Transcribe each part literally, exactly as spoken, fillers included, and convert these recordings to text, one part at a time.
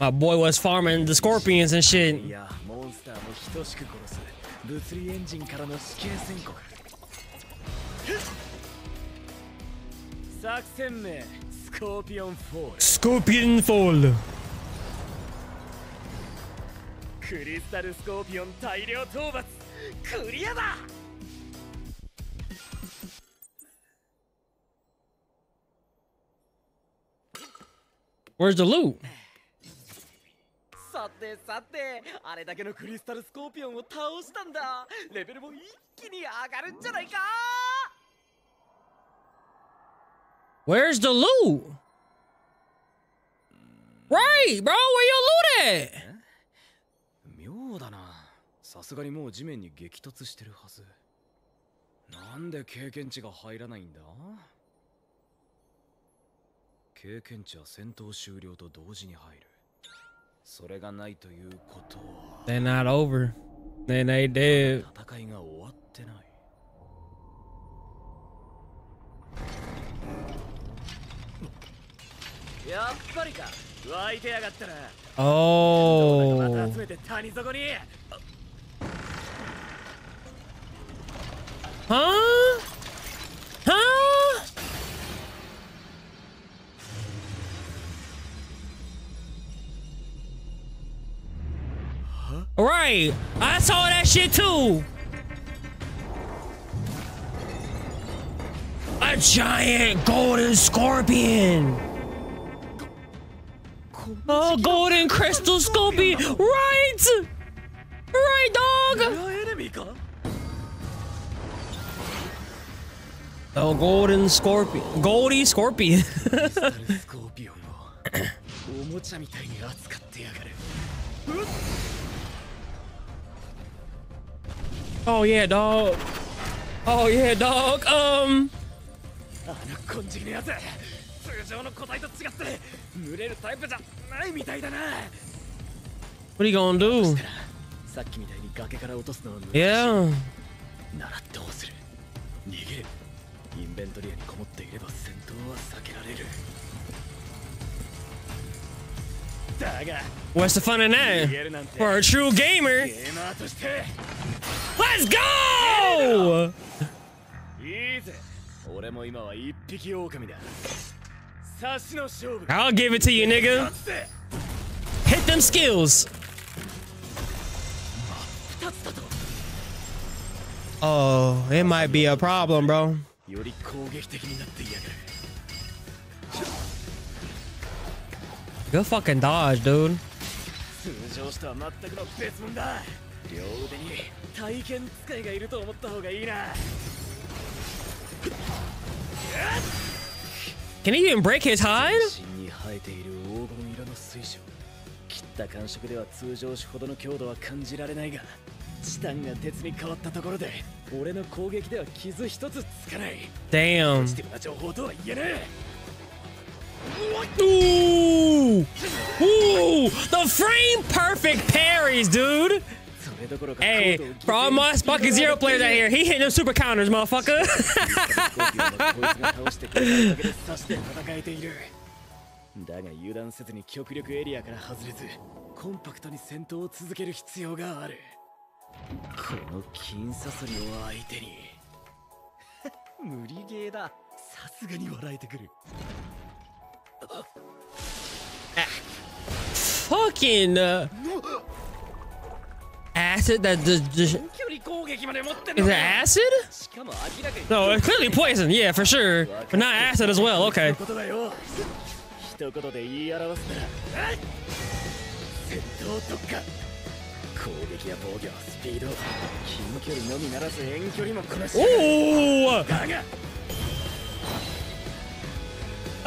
My boy was farming the scorpions and shit. Scorpion Fall. Scorpion Fall. Crystal Scorpion 大量討伐クリアだ Where's the loot? さてさて、あれだけのクリスタルスコーピオンを倒したんだ。レベルも一気に上がるんじゃないか? Where's the loot? Right, bro, where your loot at? 妙だな。さすがにもう地面に激突してるはず。なんで経験値が入らないんだ? 経験値は戦闘終了と同時に入る。それがないということは。They're not over. They ain't dead. 戦いが終わってない。 やっぱりか。湧いてやがったな。おお。集めて谷底に。はあ？はあ？ Right. I saw that shit too. A giant golden scorpion. Oh, golden crystal scorpion! Right! Right, dog! Oh, golden scorpion. Goldie scorpion. Oh, yeah, dog. Oh, yeah, dog. Um. What are you gonna do? Yeah. What's the fun in that? For a true gamer. Let's go! I'll give it to you, nigga. Hit them skills. Oh, it might be a problem, bro. Good fucking dodge, dude. Can he even break his hide? Damn. Ooh! Ooh! The frame perfect parries, dude! Hey, for all my fucking zero players out here, he hitting them super counters, motherfucker. Ah, fucking. Uh, Acid that the, the is it acid? No, it's clearly poison. Yeah, for sure, but not acid as well. Okay. Ooh!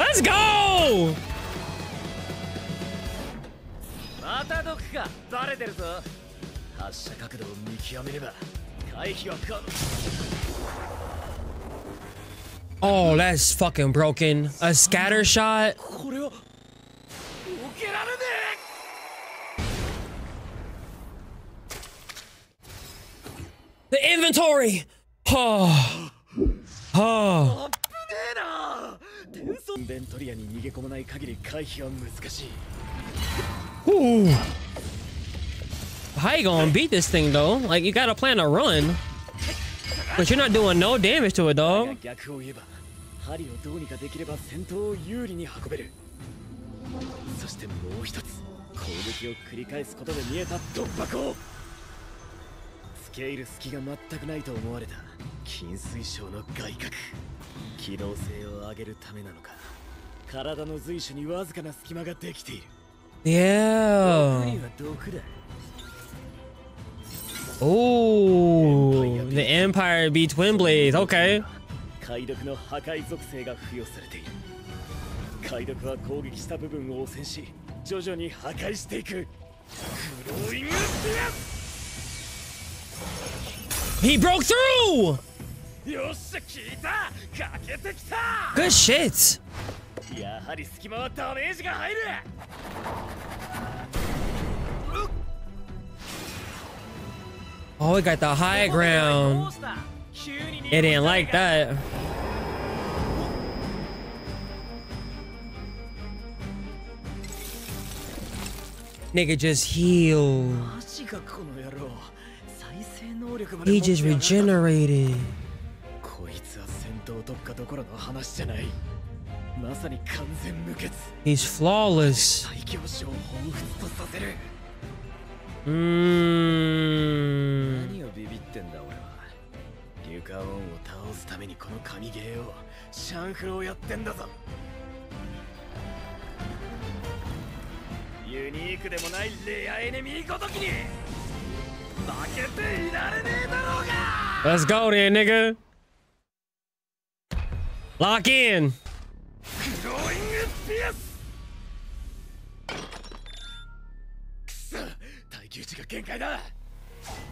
Let's go! Oh, that's fucking broken. A scatter shot. The inventory. Oh. Oh. Ooh. How you gonna beat this thing, though? Like, you gotta plan a run. But you're not doing no damage to it, dog. Yeah. Oh, the Empire be Twin Blades. Okay. He broke through. Good shit. Oh, we got the high ground. It ain't like that. Nigga just healed. He just regenerated. He's flawless. Mmm. Let's go then, nigga. Lock in.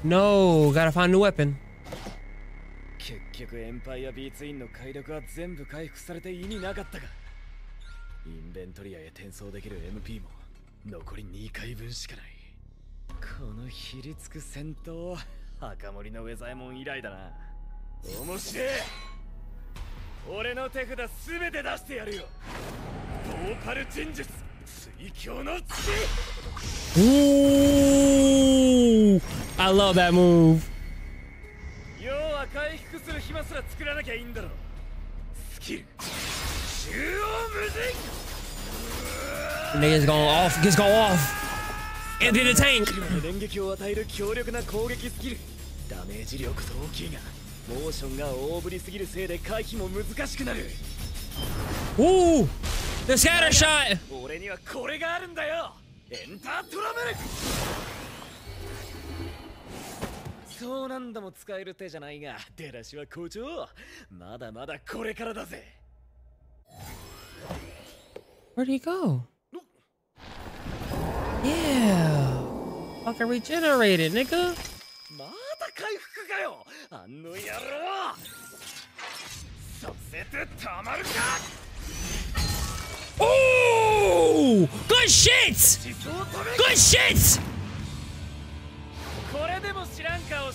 No, gotta find a new weapon. Ooh, I love that move. Nigga's going off, just go off. Empty the tank. Ooh, the scatter shot. Where'd he go? Yeah, fucking regenerated, nigga. Oh, good shit! Good shit!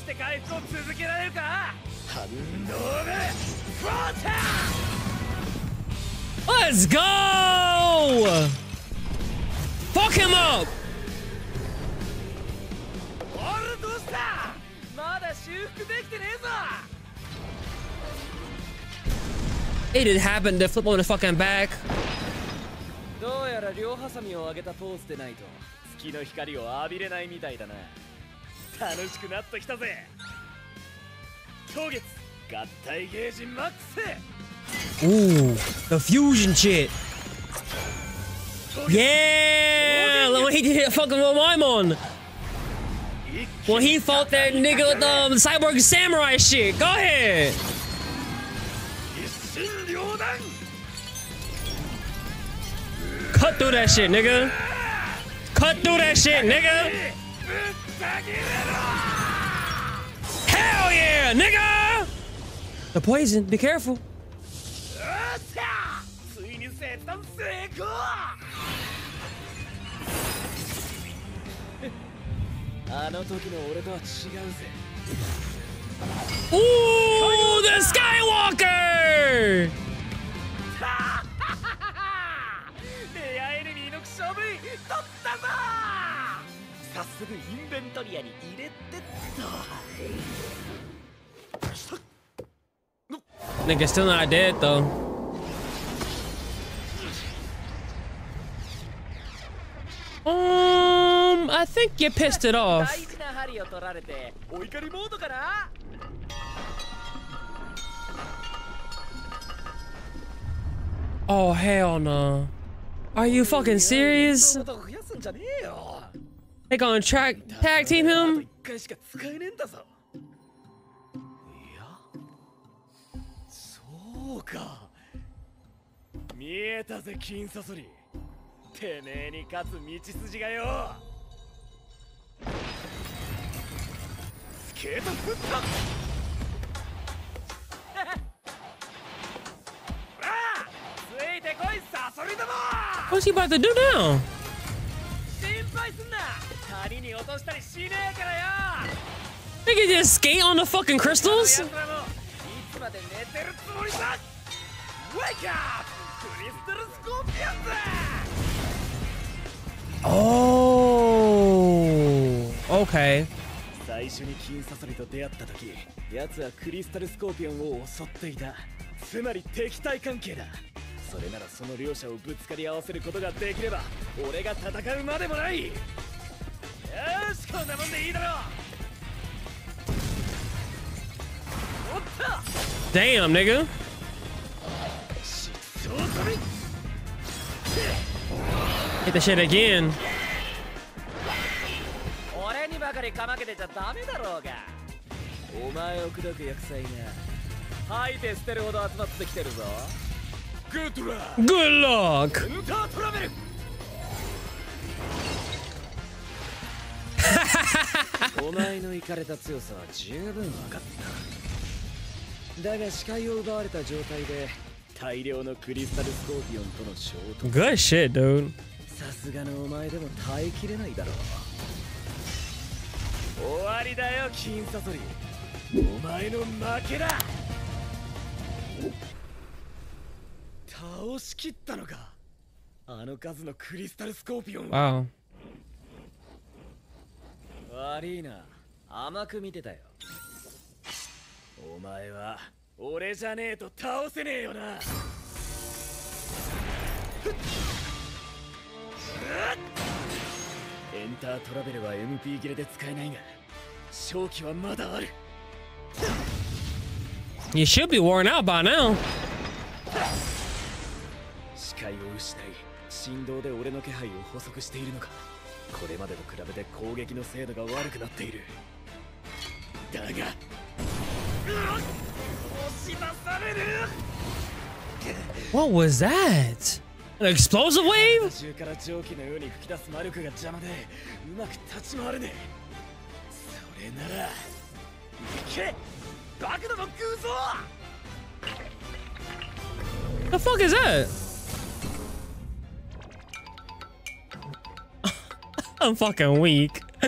Let's go! Fuck him up! It didn't happen to flip on the fucking back. Ooh, the fusion shit. Yeah, when he did hit fucking Romaimon. When he fought that nigga with um, the cyborg samurai shit. Go ahead. Cut through that shit, nigga. Cut through that shit, nigga. Hell yeah, nigga! The poison, be careful. Ooh, the Skywalker! Nigga still not dead though. Um, I think you pissed it off. Oh, hell no. Are you fucking serious? They gonna track tag team him? What's he about to do now? Nigga just skate on the fucking crystals? Oh, okay. Damn, nigga. Hit the shit again. Good luck. Good luck. Good shit, dude. Wow. You should be worn out by now. What was that? An explosive wave? The fuck is that? I'm fucking weak. Oh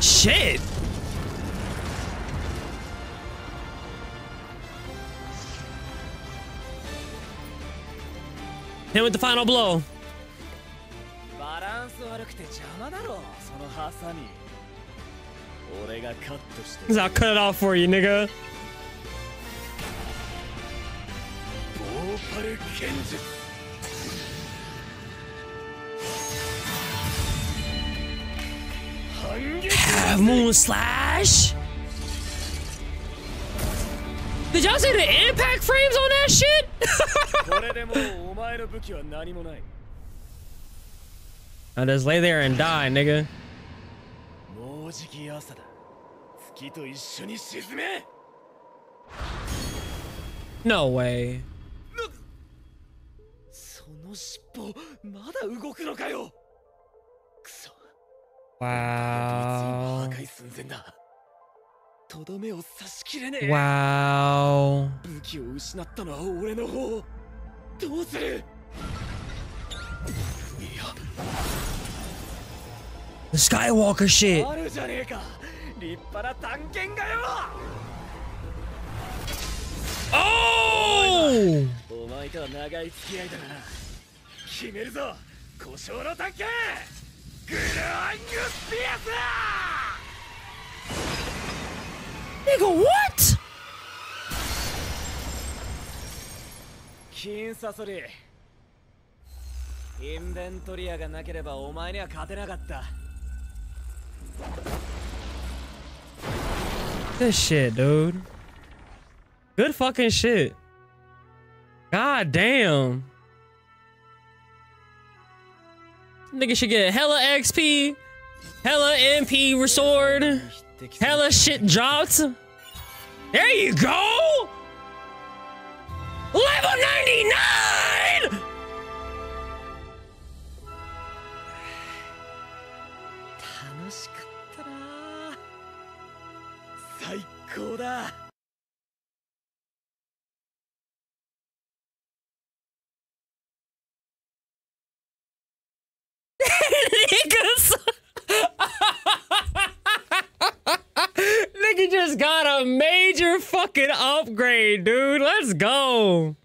shit. Hit with the final blow. I'll cut it off for you, nigga. Moon slash. Did y'all see the impact frames on that shit? I'll just lay there and die, nigga. No way. Wow. Wow. The Skywalker shit. Oh! お前とは長い付き合いだな。決めるぞ、故障の探検グラングスピアス。Nigga, what? 金サソリ。インベントリアがなければお前には勝てなかった。Good shit, dude. Good fucking shit. God damn. Nigga should get hella X P, hella M P restored, hella shit dropped. There you go. Level ninety-nine. Niggas. Nigga just got a major fucking upgrade, dude. Let's go.